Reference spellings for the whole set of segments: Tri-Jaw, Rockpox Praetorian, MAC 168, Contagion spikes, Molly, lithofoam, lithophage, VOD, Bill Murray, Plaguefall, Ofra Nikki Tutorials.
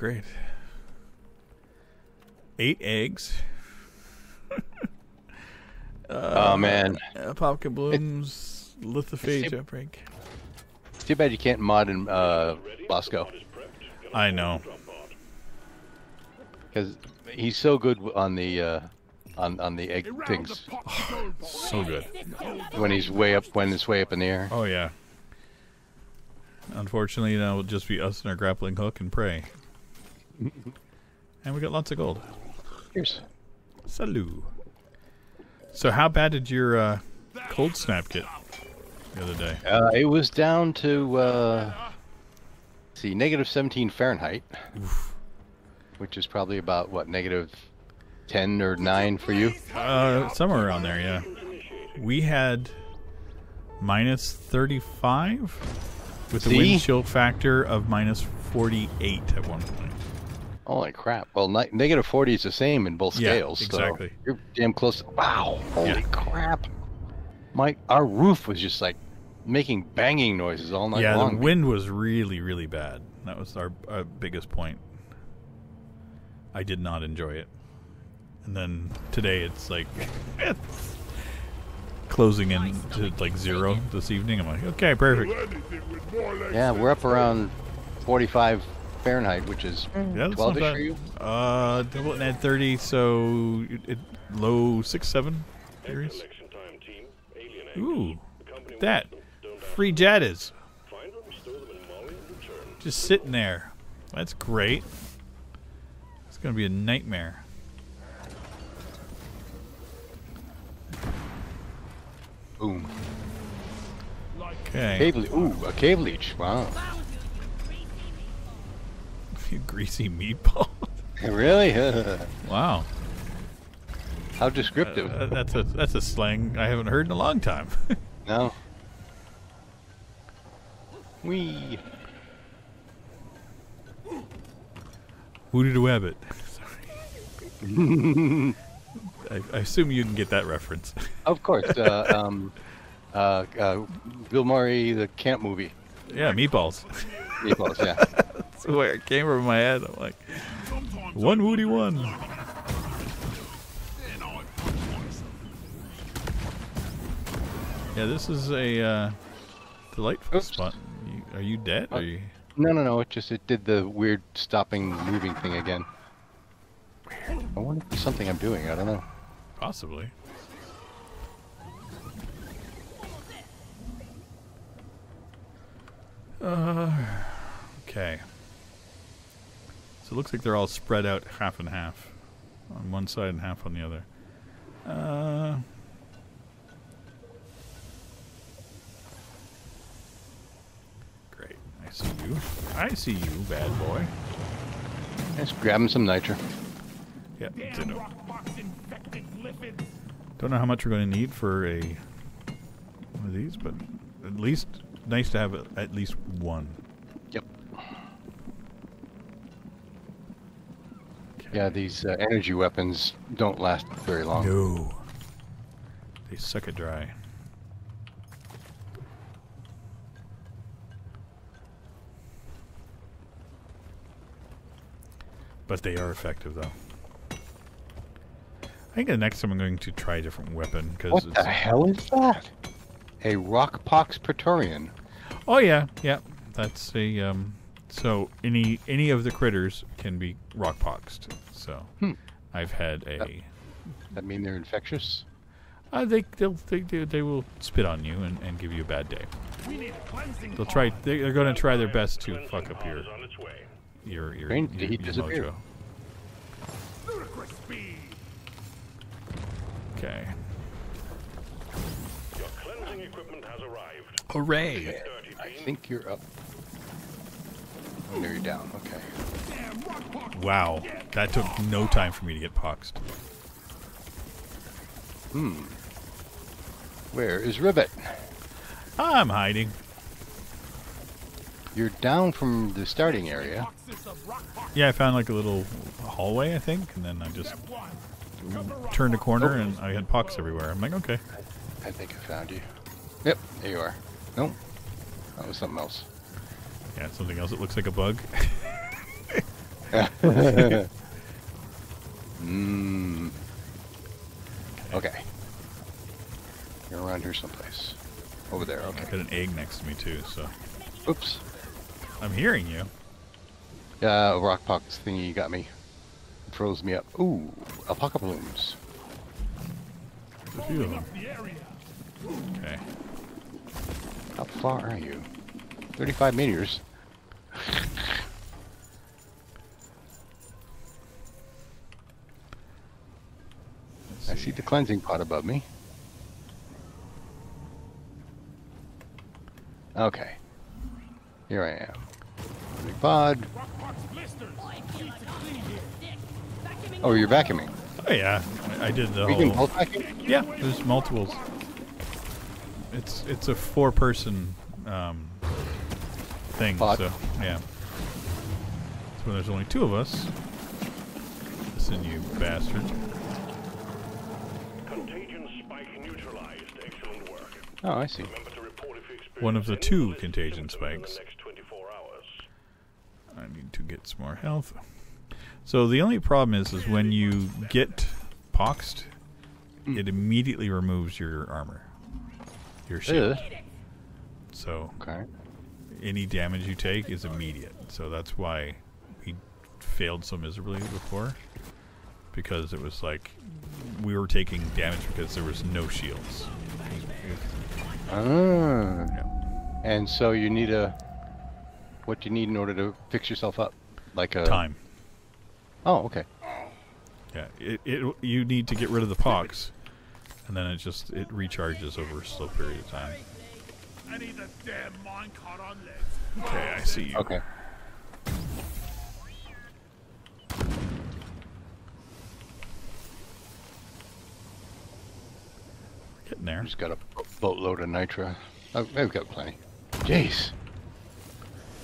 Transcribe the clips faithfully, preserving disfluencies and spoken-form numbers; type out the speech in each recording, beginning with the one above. great. Eight eggs. uh, oh, man. Uh, Popka Bloom's it, lithophage outbreak. It's too bad you can't mod in uh, Bosco. I know. Because he's so good on the uh, on on the egg things. Oh, so good. When he's way up, when it's way up in the air. Oh yeah. Unfortunately, now it'll just be us and our grappling hook and pray. And we got lots of gold. Cheers. Salut. So how bad did your uh, cold snap get the other day? Uh, it was down to, uh, let's see, negative seventeen Fahrenheit. Oof. Which is probably about, what, negative ten or nine for you? Uh, somewhere around there, yeah. We had minus thirty-five with see? The wind chill factor of minus forty-eight at one point. Holy crap. Well, negative forty is the same in both scales. Yeah, exactly. So you're damn close. Wow. Holy yeah. crap. My, our roof was just like making banging noises all night yeah, long. Yeah, the wind was really, really bad. That was our, our biggest point. I did not enjoy it. And then today it's like it's closing in to like zero this evening. I'm like, okay, perfect. Yeah, we're up around forty-five Fahrenheit, which is yeah, twelve-ish for you? Uh, double and add thirty, so it, it, low six, seven degrees. Ooh, that. Free Jaddas. Just sitting there. That's great. It's going to be a nightmare. Boom. Okay. Cable, ooh, a cave leech. Wow. You greasy meatball. Really? Wow. How descriptive. Uh, that's a that's a slang I haven't heard in a long time. No. Wee. Who did a wabbit? Sorry. I, I assume you didn't get that reference. Of course. Uh, um, uh, uh, Bill Murray, the camp movie. Yeah, meatballs. Meatballs. Yeah. That's where it came from my head. I'm like, one Woody one. Yeah, this is a uh, delightful Oops. spot. You, are you dead? Uh, are you? No, no, no. It just it did the weird stopping, moving thing again. I wonder if there's something I'm doing. I don't know. Possibly. Uh. Okay. So it looks like they're all spread out half and half. On one side and half on the other. Uh, great. I see you. I see you, bad boy. Just grabbing some nitro. Yeah, damn Rockpox infected lipids. Don't know how much we're going to need for a one of these, but at least nice to have at least one. Yeah, these uh, energy weapons don't last very long. No. They suck it dry. But they are effective, though. I think the next time I'm going to try a different weapon. Cause what it's the hell is that? A Rockpox Praetorian. Oh, yeah. Yeah. That's a... Um, so any any of the critters can be rockpoxed. So hmm. I've had a. That, that mean they're infectious? Uh, they they'll they, they will spit on you and, and give you a bad day. We need cleansing. They'll try. They, they're going to try their best to fuck up your your your, Brain, your, your mojo. Okay. Your cleansing equipment has arrived. Hooray! Okay. I think you're up. No, you're down. Okay. Wow, that took no time for me to get poxed. Hmm. Where is Ribbit? I'm hiding. You're down from the starting area. Yeah, I found like a little hallway, I think, and then I just turned a corner oh. and I had pox everywhere. I'm like, okay. I, I think I found you. Yep, there you are. Nope, that was something else. Yeah, something else that looks like a bug. mm. Okay. You're around here someplace. Over there, okay. I got an egg next to me too, so. Oops. I'm hearing you. Uh, Rockpox thingy got me. It froze me up. Ooh, alpaca blooms. A few of them. Okay. How far are you? thirty-five meters. I see the cleansing pot above me. Okay. Here I am. Big pod. Oh, you're vacuuming. Oh yeah, I, I did the whole. You can both vacuum? Yeah, there's multiples. It's it's a four-person um, thing, pod. So yeah. So when there's only two of us. Listen, you bastard. Contagion spike neutralized. Excellent work. Oh, I see. One of the two contagion spikes. I need to get some more health. So the only problem is, is when you get poxed, it immediately removes your armor, your shield. So okay. Any damage you take is immediate. So that's why we failed so miserably before, because it was like we were taking damage because there was no shields. Ah. Yeah. And so you need a... What do you need in order to fix yourself up? Like a... Time. Oh, okay. Yeah, it, it, you need to get rid of the pox. And then it just... It recharges over a slow period of time. I need a damn minecart on legs. Okay, I see you. Okay. Getting there. Just got a boatload of nitro. Oh, they've got plenty. Jeez.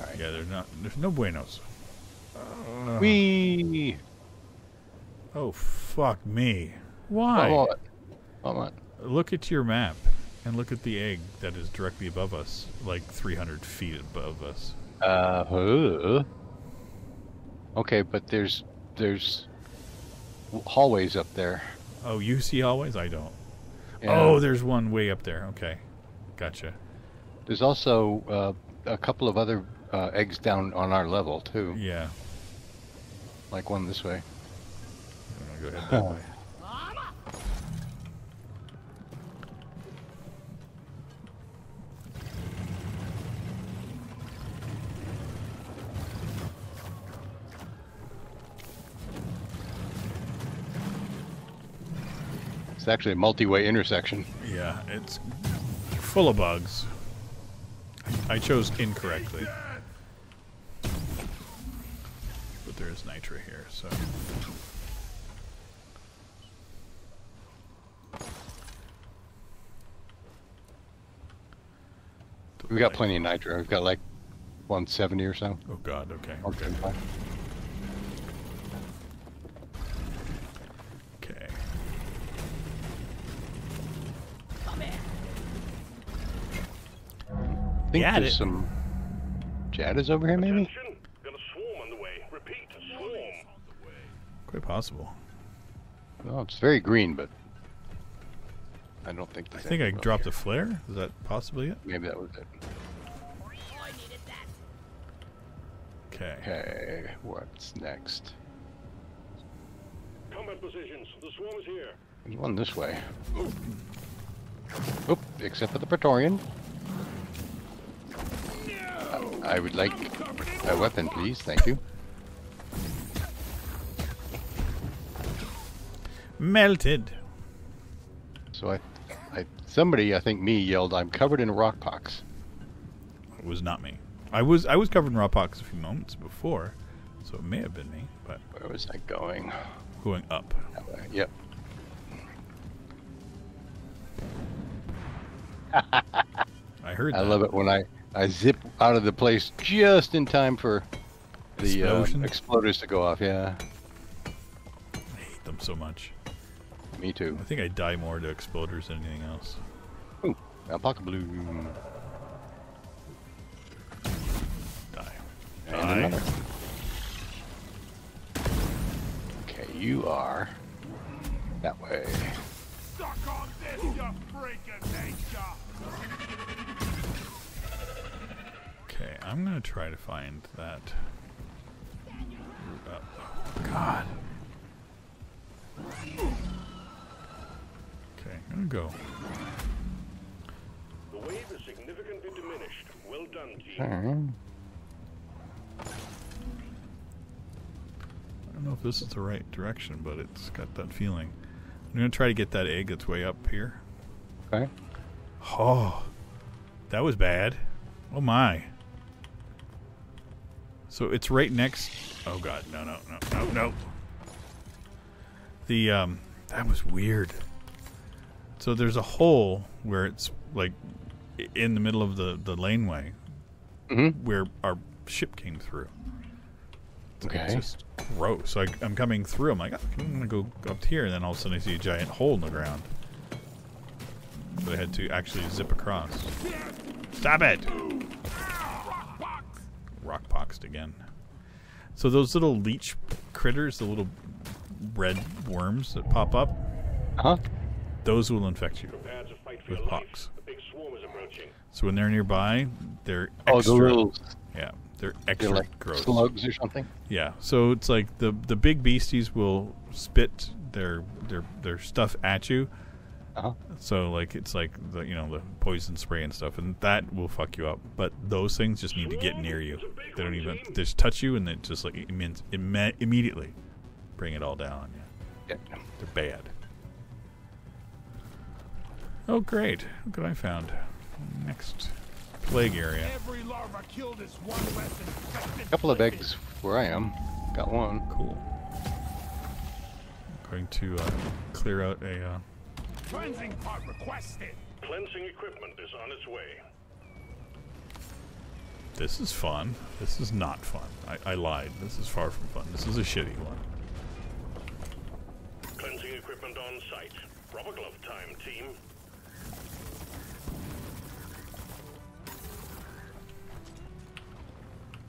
All right. Yeah, there's not. There's no buenos. Uh, Wee. Oh fuck me! Why? Hold on. Hold on. Look at your map and look at the egg that is directly above us, like three hundred feet above us. Uh huh. Okay, but there's there's hallways up there. Oh, you see hallways? I don't. Yeah. Oh, there's one way up there. Okay. Gotcha. There's also uh, a couple of other uh, eggs down on our level, too. Yeah. Like one this way. I'm going to go ahead that way. It's actually a multi-way intersection. Yeah, it's full of bugs. I chose incorrectly. But there is nitra here, so... We've got plenty of nitra. We've got like one seventy or so. Oh god, okay. Okay. I think Jad there's it. some... Jad is over here, maybe? Attention. Got a swarm on the way. Repeat, swarm on the way. Quite possible. Well, it's very green, but... I don't think... I think I dropped here. a flare? Is that possibly it? Maybe that was it. Okay. Okay, what's next? Combat positions. The swarm is here. There's one this way. Oop. Oop, except for the Praetorian. I would like a weapon, please. Thank you. Melted. So I, I, somebody, I think me, yelled, "I'm covered in rockpox." It was not me. I was, I was covered in rockpox a few moments before, so it may have been me. But where was I going? Going up. Uh, yep. I heard. I that. love it when I. I zip out of the place just in time for the uh, exploders to go off, yeah. I hate them so much. Me too. I think I die more to exploders than anything else. Ooh, alpaca bloom. Die. Die. And another. you are that way. Suck on this, you freaking nature. Okay, I'm gonna try to find that route up. Oh, God. Okay, I'm gonna go. The wave is significantly diminished. Well done, team. Okay. I don't know if this is the right direction, but it's got that feeling. I'm going to try to get that egg that's way up here. Okay. Oh, that was bad. Oh, my. So it's right next... Oh, God. No, no, no, no, no. The, um... That was weird. So there's a hole where it's, like, in the middle of the, the laneway. Mm-hmm. Where our ship came through. So okay. It's just gross. So I, I'm coming through. I'm like, oh, I'm going to go up here. And then all of a sudden I see a giant hole in the ground. But I had to actually zip across. Stop it! Rockpoxed again. So those little leech critters, the little red worms that pop up, huh? Those will infect you with pox. So when they're nearby, they're extra. Oh, the little... Yeah. They're extra they're like gross. Slugs or something. Yeah, so it's like the the big beasties will spit their their their stuff at you. Uh-huh. So like it's like the you know the poison spray and stuff, and that will fuck you up. But those things just need to get near you. They don't even they just touch you, and they just like imme imme immediately bring it all down. Yeah, yeah. They're bad. Oh great! Look what I found. Next. Plague area. A couple of eggs where I am. Got one. Cool. I'm going to uh, clear out a. Uh... Cleansing part requested. Cleansing equipment is on its way. This is fun. This is not fun. I, I lied. This is far from fun. This is a shitty one. Cleansing equipment on site. Rubber glove time, team.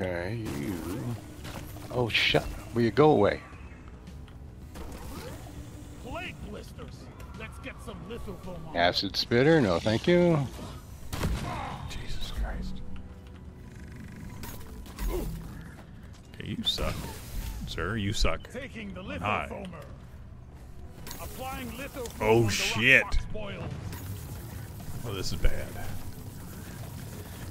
Okay, you... Oh, shut. Will you go away? Plague blisters. Let's get some lithofoam on. Acid spitter? No, thank you. Jesus Christ. Okay, you suck. Sir, you suck. Taking the lithofoamer. Applying lithofoam. Oh, shit. Oh, this is bad.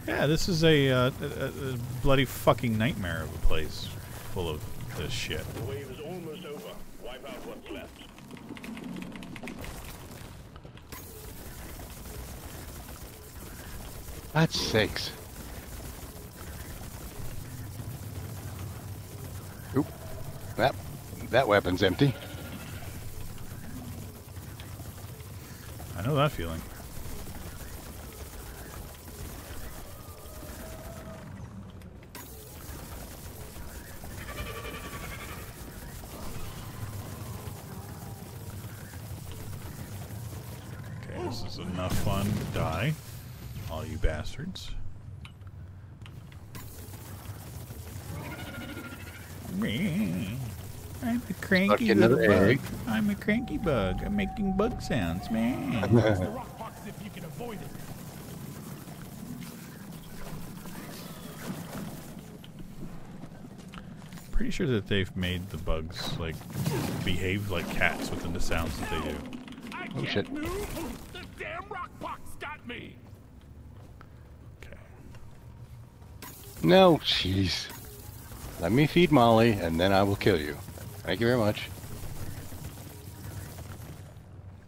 Yeah, this is a, uh, a, a bloody fucking nightmare of a place full of this shit. The wave is almost over. Wipe out what's left. That's six. Oop. That, that weapon's empty. I know that feeling. Enough fun to die, all you bastards. Me, I'm a cranky little bug. I'm a cranky bug. I'm making bug sounds, man. Pretty sure that they've made the bugs like behave like cats within the sounds that they do. Oh shit. Damn Rockpox got me. Okay. No, jeez. Let me feed Molly, and then I will kill you. Thank you very much.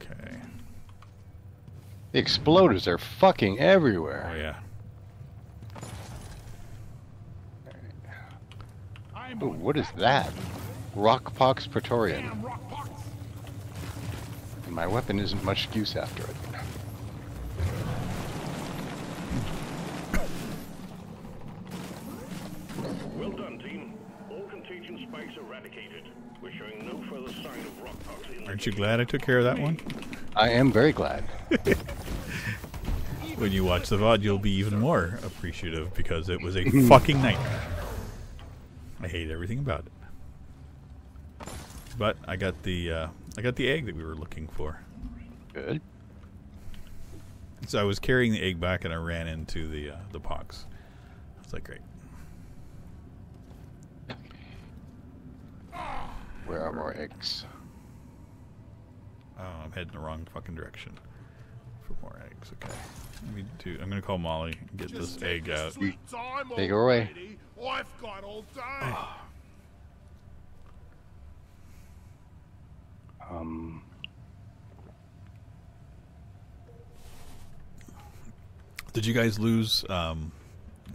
Okay. The exploders are fucking everywhere. Oh yeah. Ooh, what is that? Rockpox Praetorian. Damn, Rockpox. My weapon isn't much use after it. Well done, team. All contagion spikes eradicated. We're showing no further sign of rockpox. Aren't you glad I took care of that one? I am very glad. When you watch the V O D, you'll be even more appreciative because it was a fucking nightmare. I hate everything about it. But I got the uh, I got the egg that we were looking for. Good. So I was carrying the egg back, and I ran into the uh, the pox. I was like, great. Where are more eggs? Oh, I'm heading the wrong fucking direction. For more eggs, okay. I need to, I'm gonna call Molly and get Just this egg out. Take already. her away. I've got all day. um. Did you guys lose um,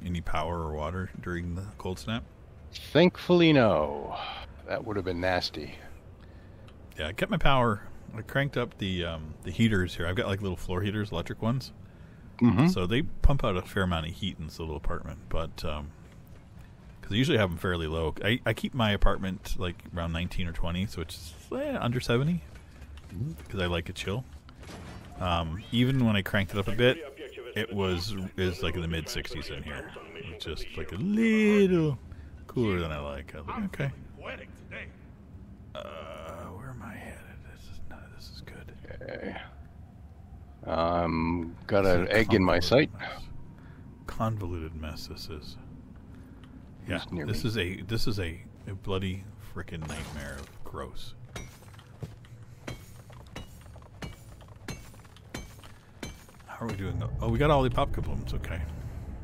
any power or water during the cold snap? Thankfully, no. That would have been nasty. Yeah, I kept my power. I cranked up the um, the heaters here. I've got like little floor heaters, electric ones. Mm-hmm. So they pump out a fair amount of heat in this little apartment, but um, because I usually have them fairly low. I, I keep my apartment like around nineteen or twenty, so it's eh, under seventy, because I like a chill. Um, even when I cranked it up a bit, it was is like in the mid sixties in here. It's just like a little cooler than I like. I was like, okay. Uh, where am I headed? This is no, this is good. Okay. Um, got an egg in my sight. Mess. Convoluted mess this is. Yeah, this is a this is a, a bloody frickin' nightmare of gross. How are we doing? Oh, we got all the popcorn blooms. Okay.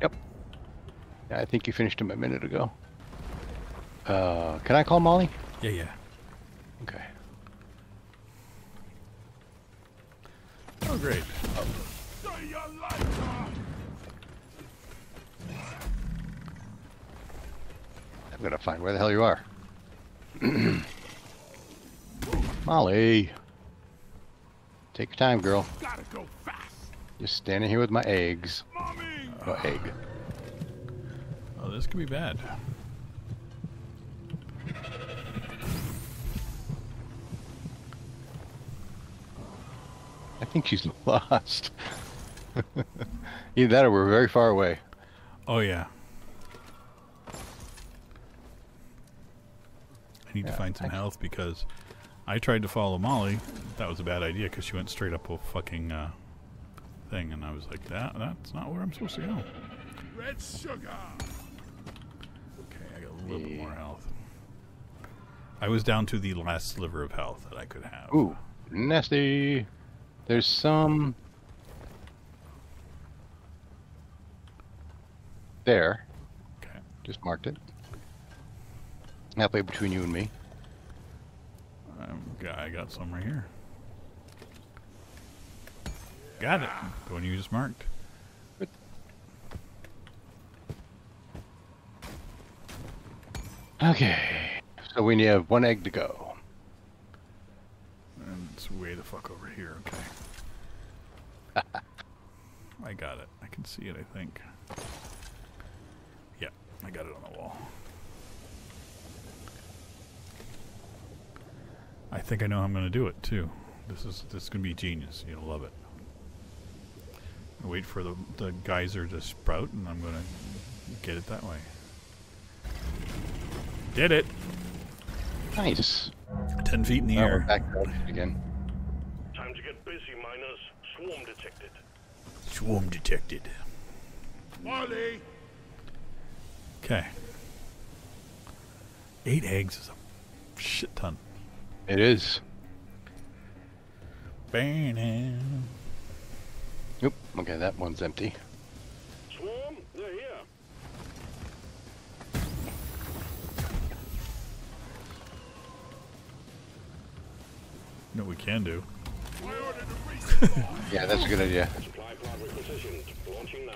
Yep. Yeah, I think you finished them a minute ago. Uh, can I call Molly? Yeah, yeah. Okay. Oh, great. Oh. I'm gonna find where the hell you are. Molly. Take your time, girl. Gotta go fast. Just standing here with my eggs. Mommy. Oh, egg. Oh, this could be bad. I think she's lost. Either that or we're very far away. Oh, yeah. I need yeah, to find some I health because I tried to follow Molly. That was a bad idea because she went straight up a fucking uh, thing. And I was like, that that's not where I'm supposed to go. Red sugar. Okay, I got a little yeah. bit more health. I was down to the last sliver of health that I could have. Ooh, nasty. There's some there. Okay. Just marked it. Halfway between you and me. Um, I got some right here. Got it. The one you just marked. Good. Okay. So we need have one egg to go. Way the fuck over here, okay. I got it. I can see it, I think. Yeah, I got it on the wall. I think I know how I'm gonna do it too. This is this is gonna be genius. You'll love it. I'll wait for the the geyser to sprout, and I'm gonna get it that way. Did it! Nice. Ten feet in the oh, air. We're back up again. Time to get busy, miners. Swarm detected. Swarm detected. Molly. Okay. Eight eggs is a shit ton. It is. Burning. Yep. Okay, that one's empty. Swarm, they're here. You know what we can do. Yeah, that's a good idea. Supply pod repositioned. Launching now.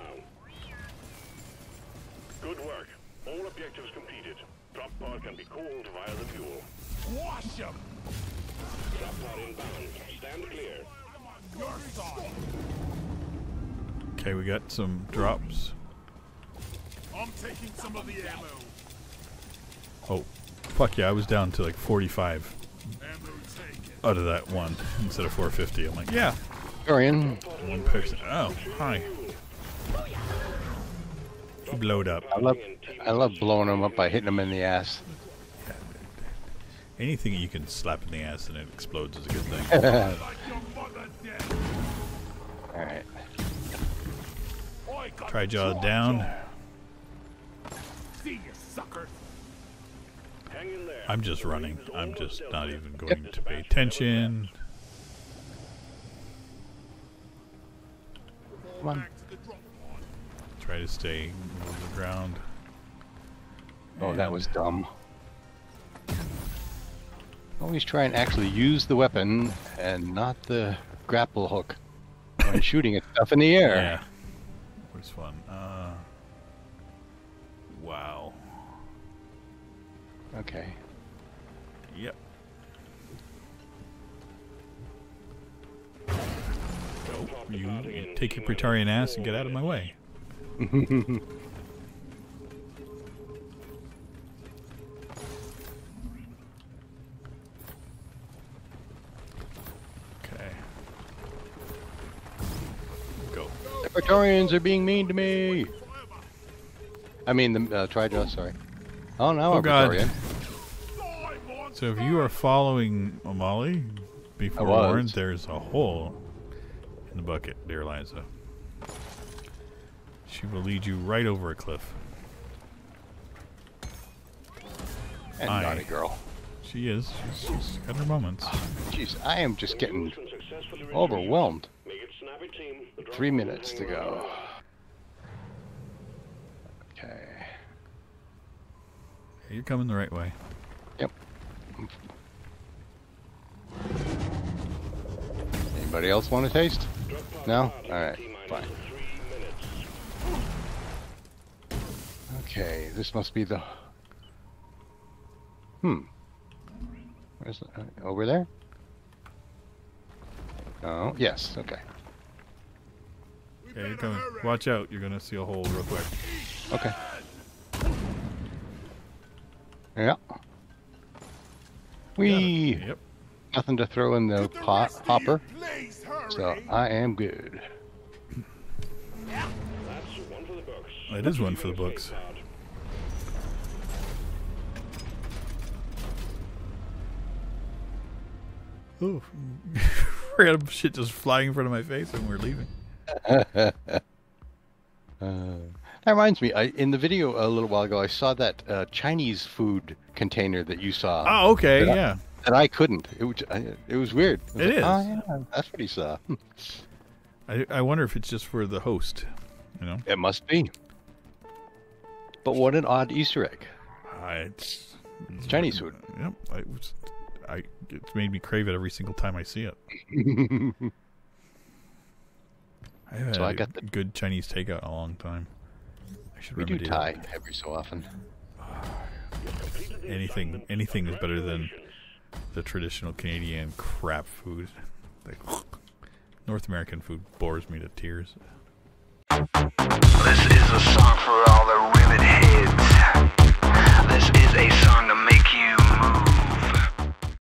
Good work. All objectives completed. Drop pod can be cooled via the fuel. Wash up! Drop pod inbound. Stand clear. Your side. Okay, we got some drops. I'm taking some of the ammo. Oh, fuck yeah! I was down to like forty-five. Ammo out of that one instead of four fifty. I'm like, yeah. Orion. One person. Oh, hi. He blowed up. I love, I love blowing them up by hitting them in the ass. Anything you can slap in the ass and it explodes is a good thing. Alright. Tri-Jaw down. See you, sucker. Hang in there. I'm just running. I'm just not even going to pay attention. Come on. Try to stay on the ground. Oh, and that was dumb. Always try and actually use the weapon and not the grapple hook when shooting at stuff in the air. Yeah. Where's fun? Uh, wow. Okay. Yep. So you, you take your Praetorian ass and get out of my way. Praetorians are being mean to me. I mean, the uh, Tri-Jaw, sorry. Oh no, oh, I'm Praetorian. So if you are following Molly, be forewarned, there's a hole in the bucket, dear Liza. She will lead you right over a cliff. And I, naughty girl. She is. She's, she's got her moments. Jeez, oh, I am just getting overwhelmed. Three minutes to go. Okay. You're coming the right way. Yep. Anybody else want a taste? No? Alright, fine. Okay, this must be the... Hmm. Where's the... Over there? Oh, yes, okay. Yeah, you're coming. Watch out, you're gonna see a hole real quick. Okay. Yeah. We yep. Nothing to throw in the pot hopper. Please, so I am good. That's one for the books. It is one for the books. Ooh. Random shit just flying in front of my face and we're leaving. uh, that reminds me, I, in the video a little while ago, I saw that uh, Chinese food container that you saw. Oh, okay, that yeah. I, that I couldn't. It was, I, it was weird. It, was it like, is. Oh, yeah, that's what he saw. I, I wonder if it's just for the host. You know, it must be. But what an odd Easter egg! Uh, it's, it's Chinese food. Yep, I, it's, I, it's made me crave it every single time I see it. I haven't so had I got the good Chinese takeout in a long time. I should we remedy do Thai that. every so often. anything, anything is better than the traditional Canadian crap food. Like, North American food bores me to tears. This is a song for all the